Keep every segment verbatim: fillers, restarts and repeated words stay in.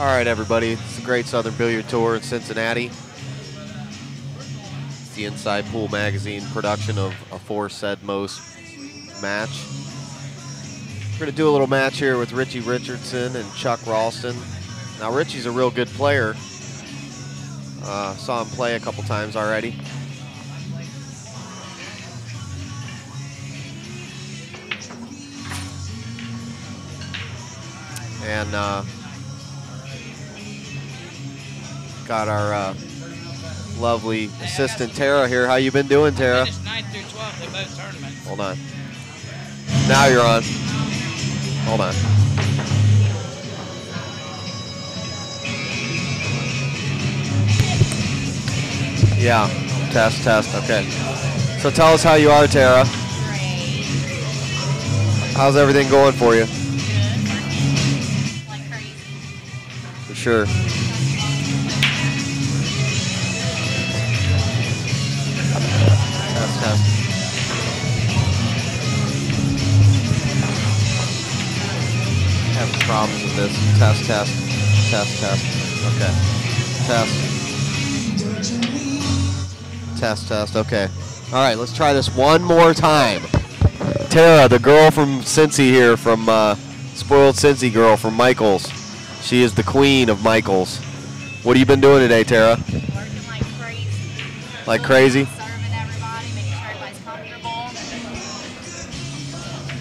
All right, everybody, it's the Great Southern Billiard Tour in Cincinnati. It's the Inside Pool Magazine production of a aforesaid most match. We're gonna do a little match here with Richie Richeson and Chuck Raulston. Now, Richie's a real good player. Uh, saw him play a couple times already. And uh, got our uh, lovely assistant Tara here. How you been doing, Tara? ninth through twelfth in both tournaments. Hold on. Now you're on. Hold on. Yeah. Test, test. Okay. So tell us how you are, Tara. Great. How's everything going for you? Sure. Test, test. Having problems with this. Test, test, test, test. Okay. Test. Test, test. Okay. All right, let's try this one more time. Tara, the girl from Cincy here, from uh, Spoiled Cincy Girl from Michael's. She is the queen of Michael's. What have you been doing today, Tara? Working like crazy. Like crazy? Serving everybody, making sure everybody's comfortable.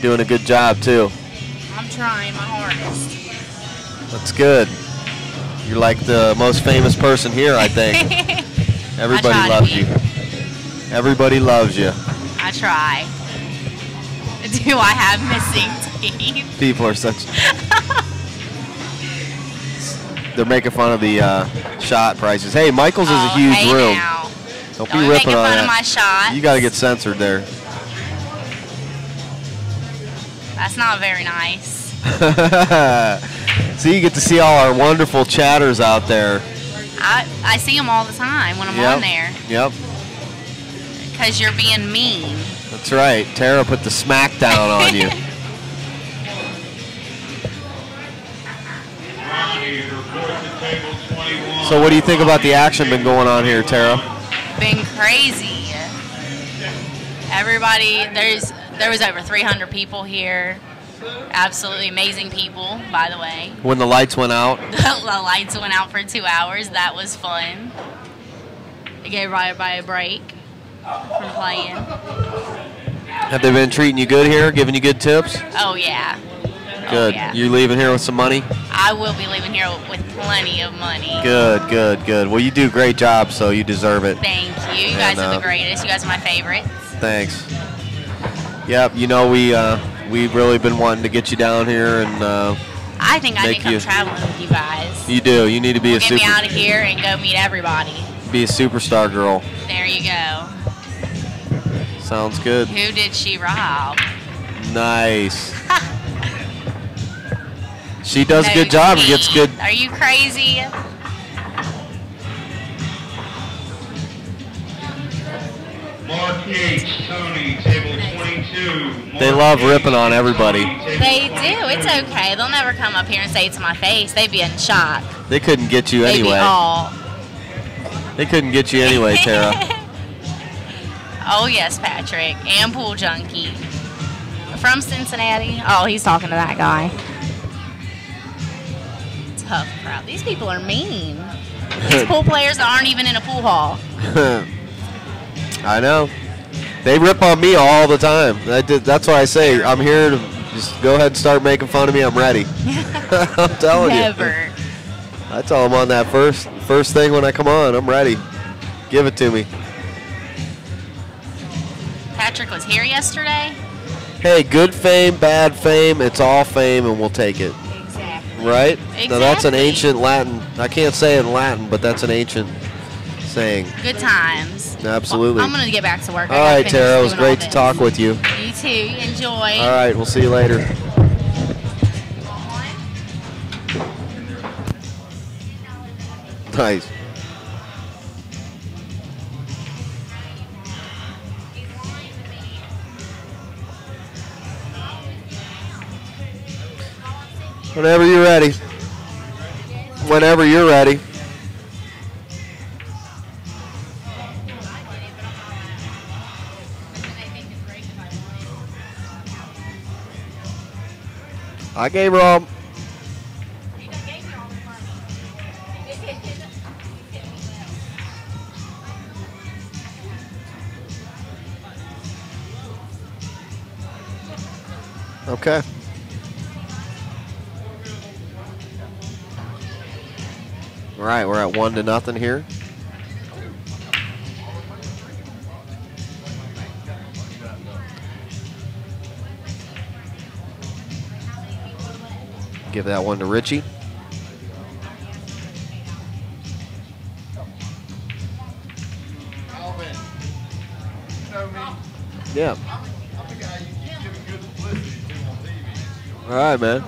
Doing a good job, too. I'm trying my hardest. That's good. You're like the most famous person here, I think. Everybody I loves you. Everybody loves you. I try. Do I have missing teeth? People are such... They're making fun of the uh, shot prices. Hey, Michael's oh, is a huge hey room. Now. Don't, Don't be ripping on fun that. Of my shots. You got to get censored there. That's not very nice. So you get to see all our wonderful chatters out there. I, I see them all the time when I'm yep. on there. Yep. Because you're being mean. That's right. Tara put the smackdown on you. So what do you think about the action been going on here, Tara? Been crazy. Everybody, there's there was over three hundred people here. Absolutely amazing people, by the way. When the lights went out? The lights went out for two hours. That was fun. It gave everybody a break from playing. Have they been treating you good here, giving you good tips? Oh, yeah. Good. Oh, yeah. You leaving here with some money? I will be leaving here with plenty of money. Good, good, good. Well, you do a great job, so you deserve it. Thank you. You and, guys are uh, the greatest. You guys are my favorites. Thanks. Yep. You know, we uh, we've really been wanting to get you down here, and uh, I think I need to come traveling with you guys. You do. You need to be we'll a get super me out of here and go meet everybody. Be a superstar girl. There you go. Sounds good. Who did she rob? Nice. She does a good job and gets good. Are you crazy? Mark H, Tony, table twenty-two. They love ripping on everybody. They do. It's okay. They'll never come up here and say it to my face. They'd be in shock. They couldn't get you anyway. They'd be all. They couldn't get you anyway, Tara. Oh, yes, Patrick. And Pool Junkie. From Cincinnati. Oh, he's talking to that guy. Tough crowd. These people are mean. These pool players that aren't even in a pool hall. I know. They rip on me all the time. I did, that's why I say I'm here to just go ahead and start making fun of me. I'm ready. I'm telling Never. you. I tell them on that first first thing when I come on. I'm ready. Give it to me. Patrick was here yesterday. Hey, good fame, bad fame. It's all fame, and we'll take it. Right? Exactly. Now that's an ancient Latin. I can't say it in Latin, but that's an ancient saying. Good times. Absolutely. Well, I'm going to get back to work. All right, Tara. It was great to talk with you. You too. Enjoy. All right. We'll see you later. Nice. Whenever you're ready. whenever you're ready. I gave her all. Okay. All right, we're at one to nothing here. Give that one to Richie. Yeah. All right, man.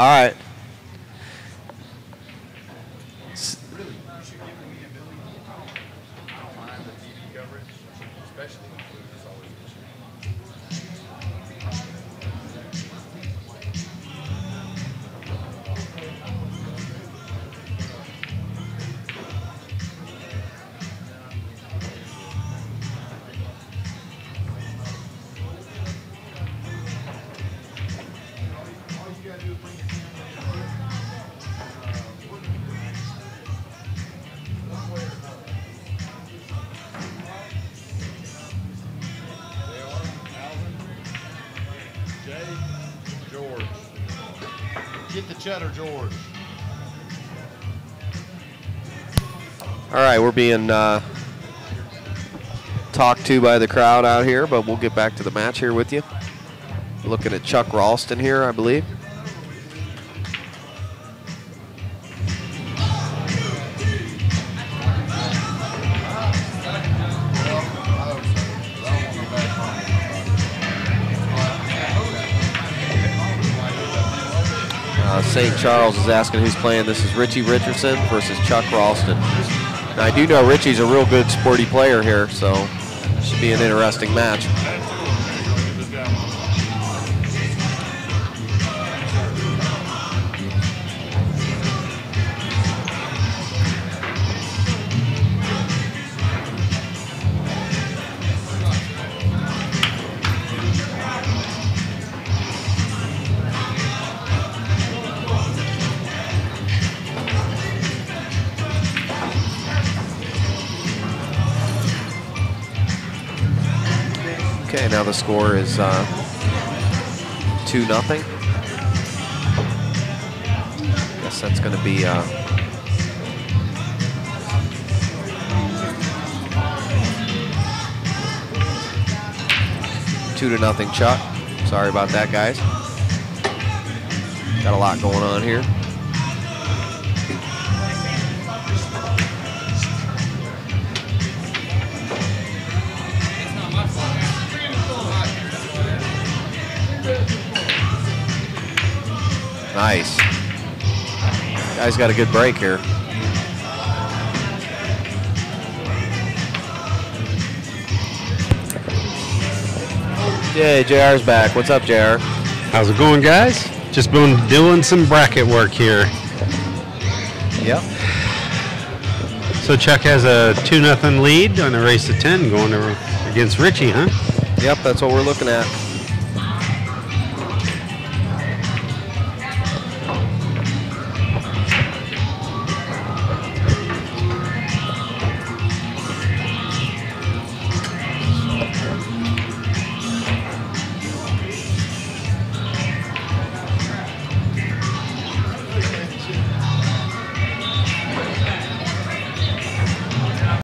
All right. George. All right, we're being uh, talked to by the crowd out here, but we'll get back to the match here with you. Looking at Chuck Raulston here, I believe. Saint Charles is asking who's playing. This is Richie Richeson versus Chuck Raulston. Now, I do know Richie's a real good sporty player here, so it should be an interesting match. Now the score is uh, two nothing. I guess that's going to be uh, two to nothing, Chuck. Sorry about that, guys. Got a lot going on here. Nice. Guy's got a good break here. Yeah, J R's back. What's up, J R? How's it going, guys? Just been doing some bracket work here. Yep. So Chuck has a two nothing lead on a race to ten going over against Richie, huh? Yep, that's what we're looking at.